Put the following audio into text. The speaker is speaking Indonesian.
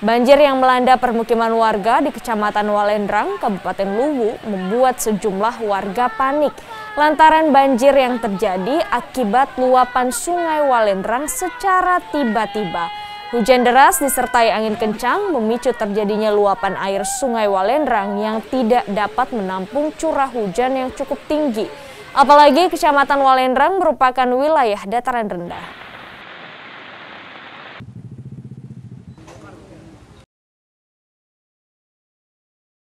Banjir yang melanda permukiman warga di Kecamatan Walenrang, Kabupaten Luwu, membuat sejumlah warga panik lantaran banjir yang terjadi akibat luapan Sungai Walenrang secara tiba-tiba. Hujan deras disertai angin kencang memicu terjadinya luapan air Sungai Walenrang yang tidak dapat menampung curah hujan yang cukup tinggi. Apalagi Kecamatan Walenrang merupakan wilayah dataran rendah.